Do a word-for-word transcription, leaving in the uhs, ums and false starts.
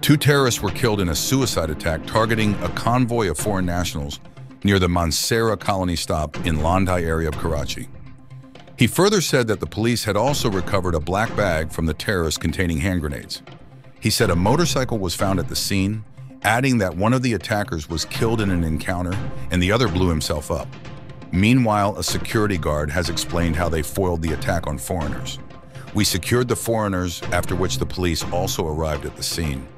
Two terrorists were killed in a suicide attack targeting a convoy of foreign nationals near the Mansera colony stop in Landhi area of Karachi. He further said that the police had also recovered a black bag from the terrorists containing hand grenades. He said a motorcycle was found at the scene, adding that one of the attackers was killed in an encounter and the other blew himself up. Meanwhile, a security guard has explained how they foiled the attack on foreigners. We secured the foreigners, after which the police also arrived at the scene.